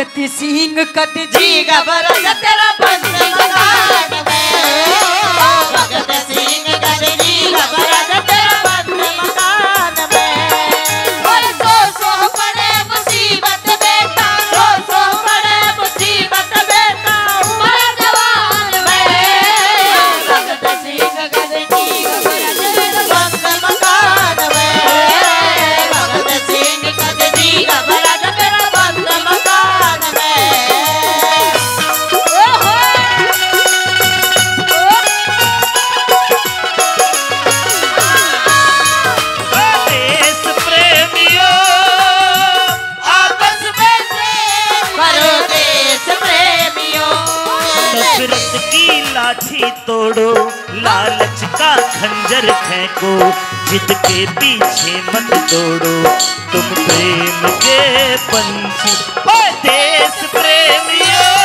कत सिंह कत जीगा बरसत रबन समाज में भगत सिंह कत जीगा बरसत रबन मकान में। और सो पड़े मुसीबत बेटा, सो पड़े मुसीबत बेटा उम्र जवान में भगत सिंह कत जीगा बरसत रबन मकान में भगत सिंह कत जीगा बरसत तोड़ो लालच का खंजर फेंको जिद के पीछे मत दौड़ो तुम प्रेम के पंछी। देश प्रेमियों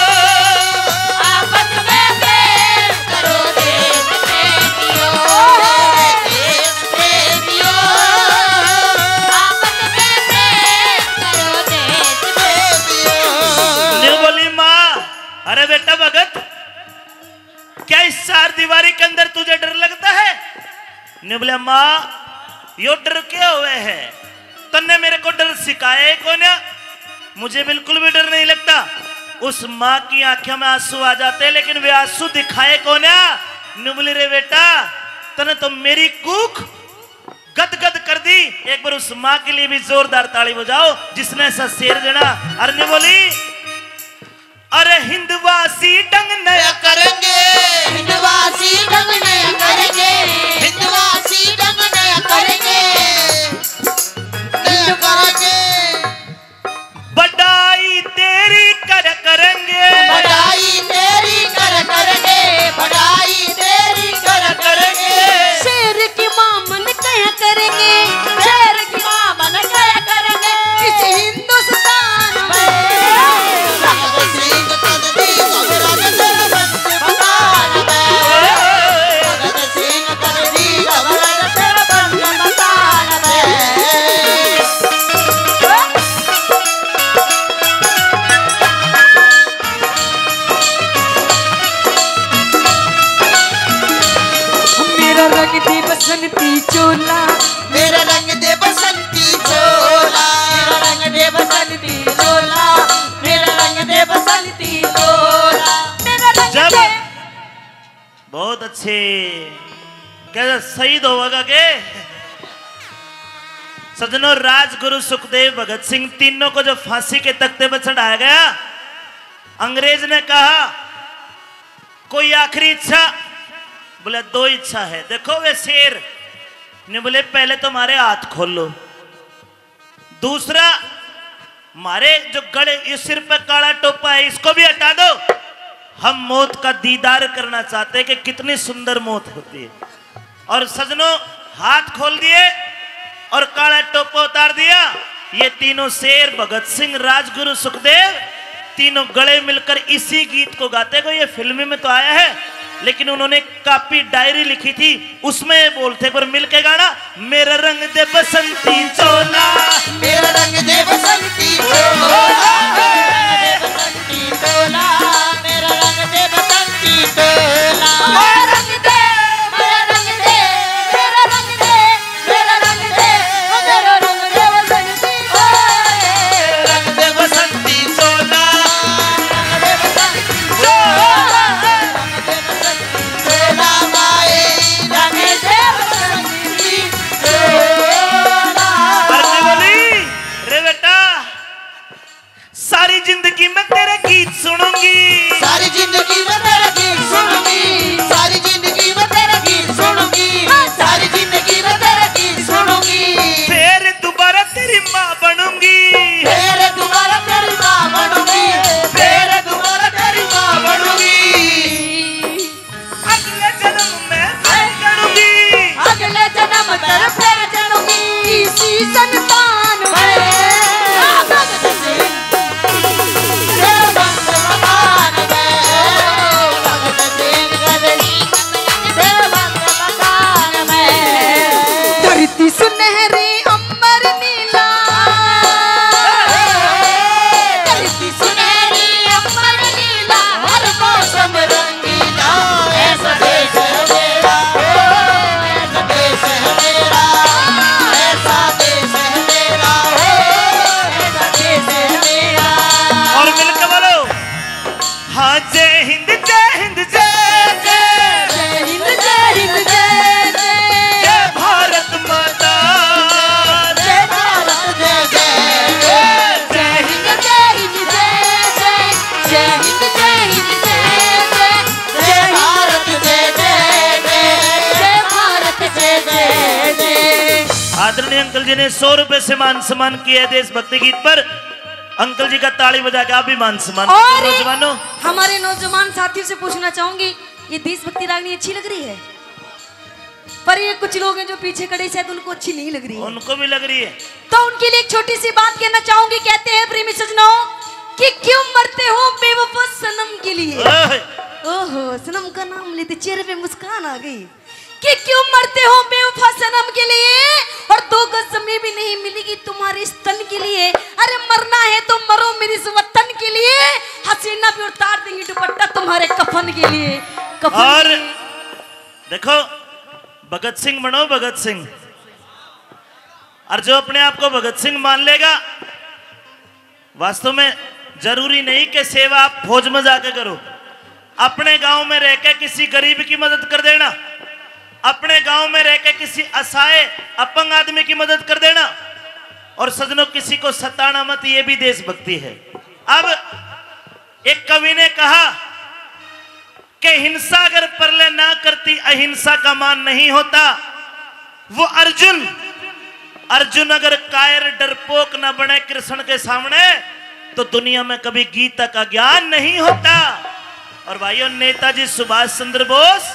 आपस में प्रेम करो देश प्रेमियों आपस में प्रेम करो देश प्रेमियों। बोली माँ अरे बेटा भगत क्या इस चार दीवारी के अंदर तुझे डर लगता है? ने बोला माँ यो डर क्या हुए है, तन्ने मेरे को डर सिखाया है कोने, मुझे बिल्कुल भी डर नहीं लगता। उस माँ की आंखों में आंसू आ जाते लेकिन वे आंसू दिखाए कोने। ने बोली रे बेटा तने तो मेरी कूख गद गद कर दी, एक बार उस माँ के लिए भी जोरदार ताली बजाओ जिसने ऐसा शेर देना। अरे ने बोली अरे हिंदवासी ढंग नया करेंगे, हिंदवासी ढंग नया करेंगे, हिंदवासी ढंग नया करेंगे, नया करेंगे बड़ाई तेरी कर करेंगे, बड़ाई तेरी कर करेंगे, बड़ाई तेरी कर करेंगे। शेर की मामन क्या करेंगे, शेर की मामन क्या करेंगे इस हिंदुस्तान में। मेरा रंग दे बसंती चोला, मेरा रंग दे बसंती चोला, मेरा रंग दे बसंती चोला, मेरा रंग दे बसंती चोला, मेरा रंग दे। बहुत अच्छे कैसा शहीद होगा के सज्जनों। राजगुरु सुखदेव भगत सिंह तीनों को जब फांसी के तख्ते पर चढ़ाया गया अंग्रेज ने कहा कोई आखिरी इच्छा, बोले दो इच्छा है। देखो वे शेर ने बोले पहले तुम्हारे हाथ खोल लो, दूसरा मारे जो गले इस सिर पर काला टोपा है इसको भी हटा दो, हम मौत का दीदार करना चाहते हैं कि कितनी सुंदर मौत होती है। और सजनों हाथ खोल दिए और काला टोपा उतार दिया। ये तीनों शेर भगत सिंह राजगुरु सुखदेव तीनों गले मिलकर इसी गीत को गाते गए। ये फिल्मी में तो आया है लेकिन उन्होंने काफी डायरी लिखी थी उसमें बोलते पर मिलके गाना। मेरा रंग दे बसंती चोला, मेरा रंग दे बसंती चोला, मेरा रंग दे बसंती चोला, मेरा रंग दे, मेरा रंग दे, मेरा रंग दे, मेरा रंग दे, मेरा रंग दे बसंती, रंग दे बसंती चोला, रंग दे बसंती चोला, सारी आदरणीय अंकल जी ने 100 रुपए से मान सम्मान किया है देशभक्ति गीत पर। अंकल जी का ताली बजा के आप भी मान सम्मान। नौजवानों, हमारे नौजवान साथियों से पूछना चाहूंगी, ये देशभक्ति रागनी अच्छी लग रही है, पर ये कुछ लोग हैं जो पीछे खड़े शायद उनको अच्छी नहीं लग रही है। उनको भी लग रही है, तो उनके लिए एक छोटी सी बात कहना चाहूंगी। कहते हैं प्रेमी सजनों कि क्यों मरते हो बेवफा सनम के लिए। ओहो, सनम का नाम लेते चेहरे पे मुस्कान आ गई। कि क्यों मरते हो बेवफा सनम के लिए, और 2 गज जमीन भी नहीं मिलेगी तुम्हारे इस तन के लिए। अरे मरना है तो मरो मेरी इस वतन के लिए, हसीना भी उतार देंगी दुपट्टा तुम्हारे कफन के लिए। और देखो, भगत सिंह बनो भगत सिंह, और जो अपने आप को भगत सिंह मान लेगा, वास्तव में जरूरी नहीं कि सेवा आप फौज में जाके करो, अपने गांव में रहकर किसी गरीब की मदद कर देना, अपने गांव में रहकर किसी असहाय अपंग आदमी की मदद कर देना। और सजनों, किसी को सताना मत, ये भी देशभक्ति है। अब एक कवि ने कहा कि हिंसा अगर परले ना करती अहिंसा का मान नहीं होता। वो अर्जुन, अर्जुन अगर कायर डरपोक न बने कृष्ण के सामने, तो दुनिया में कभी गीता का ज्ञान नहीं होता। और भाइयों, नेताजी सुभाष चंद्र बोस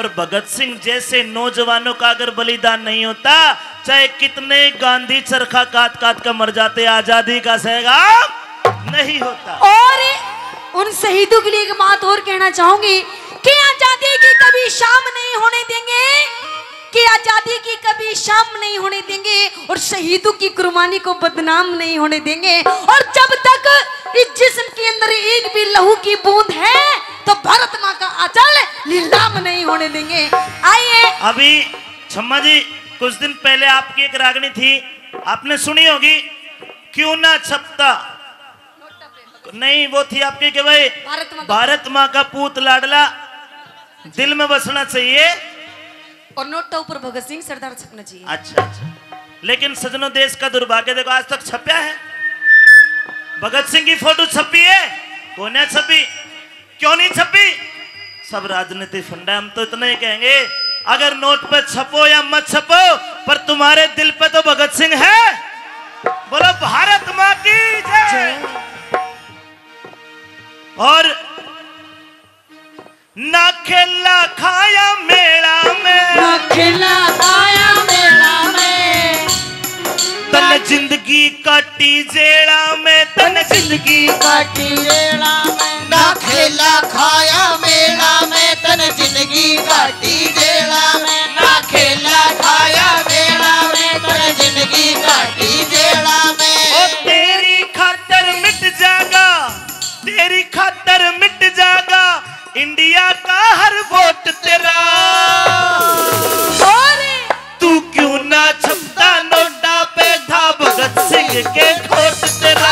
और भगत सिंह जैसे नौजवानों का अगर बलिदान नहीं होता, चाहे कितने गांधी चरखा काट काट कर मर जाते, आजादी का संग्राम नहीं होता। और उन शहीदों के लिए एक बात और कहना चाहूंगी कि आजादी की कभी शाम नहीं होने देंगे, कि आजादी की कभी शाम नहीं होने देंगे, और शहीदों की कुर्बानी को बदनाम नहीं होने देंगे। और जब तक इस जिस्म के अंदर एक भी लहू की बूंद है, तो भारत माँ का आंचल नीलाम नहीं होने देंगे। आइए, अभी छम्मा जी, कुछ दिन पहले आपकी एक रागनी थी, आपने सुनी होगी, क्यों ना छपता नहीं, वो थी आपकी कि भाई भारत माँ का पूत लाडला दिल में बसना चाहिए और नोटा ऊपर भगत सिंह सरदार छपना चाहिए। अच्छा अच्छा, लेकिन सजनों, देश का दुर्भाग्य देखो, आज तक छपा है भगत सिंह की फोटो छपी है, कोने छपी, क्यों नहीं छपी? सब राजनीति फंडा। हम तो इतना ही कहेंगे, अगर नोट पर छपो या मत छपो, पर तुम्हारे दिल पे तो भगत सिंह है। बोलो भारत माँ की जय। और ना खेला खाया मेला में, ना खेला खाया मेला में, तन जिंदगी काटी जेला में, तन जिंदगी काटी जेला में, ना खेला खाया मेला में, तन जिंदगी काटी जेला में, ना खेला खाया मेला में, तन जिंदगी काटी जेला में। ओ तेरी खातर मिट जागा, तेरी खातर मिट जागा इंडिया का हर वोट तेरा। तू क्यों ना छपता नोटा पे था भगत सिंह के खोट तेरा।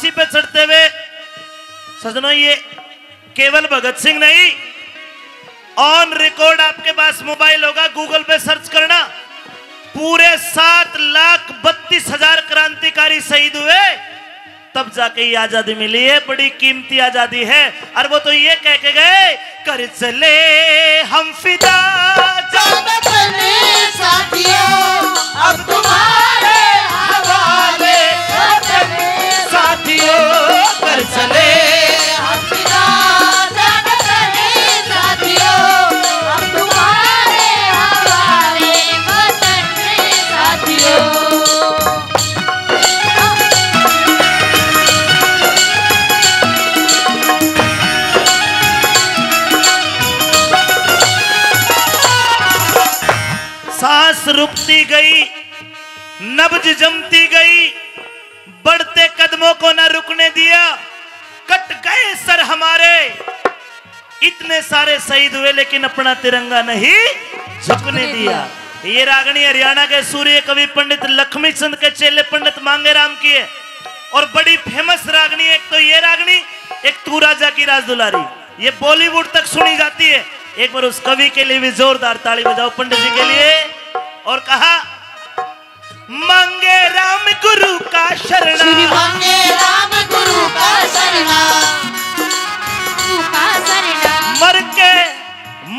फांसी पे चढ़ते हुए सजनों ये केवल भगत सिंह नहीं, ऑन रिकॉर्ड आपके पास मोबाइल होगा, गूगल पे सर्च करना, पूरे 7,32,000 क्रांतिकारी शहीद हुए तब जाके ये आजादी मिली है, बड़ी कीमती आजादी है। और वो तो ये कह के गए, कर चले हम फिदा जान अपने साथियों, अब तुम्हारे हवाले अपने साथियों, कर चले हम फिदा जान अपने साथियों, अब तुम्हारे हवाले अपने साथियों। रुकती गई, नब्ज जमती गई, बढ़ते कदमों को न रुकने दिया, कट गए सर हमारे, इतने सारे शहीद हुए लेकिन अपना तिरंगा नहीं झुकने दिया। ये रागनी हरियाणा के सूर्य कवि पंडित लक्ष्मीचंद्र के चेले पंडित मांगेराम की है और बड़ी फेमस रागनी। एक तो ये रागनी, एक तू राजा की राज दुलारी, ये बॉलीवुड तक सुनी जाती है। एक बार उस कवि के लिए भी जोरदार ताली बजाओ पंडित जी के लिए। और कहा, मांगे राम गुरु का शरणा, मांगे राम गुरु का शरणा,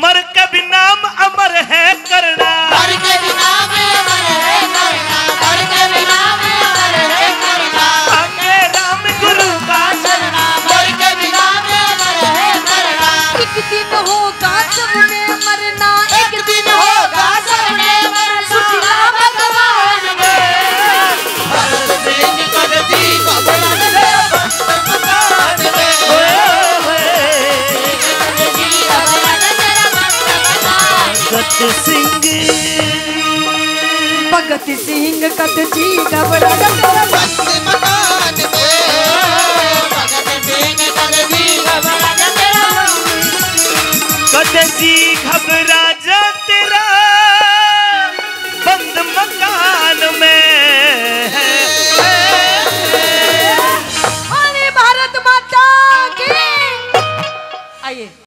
मर के भी नाम अमर है करना, मर के भी नाम अमर है करना, मर के भी नाम अमर है करना, मांगे राम गुरु का शरणा, मर के भी नाम अमर है करना। एक दिन होगा सबने मरना, एक दिन होगा सबने भगत सिंह कत जी डबरा डबरा बस्ती मकान में, भगत सिंह कत जी घबरा, कत जी घबरा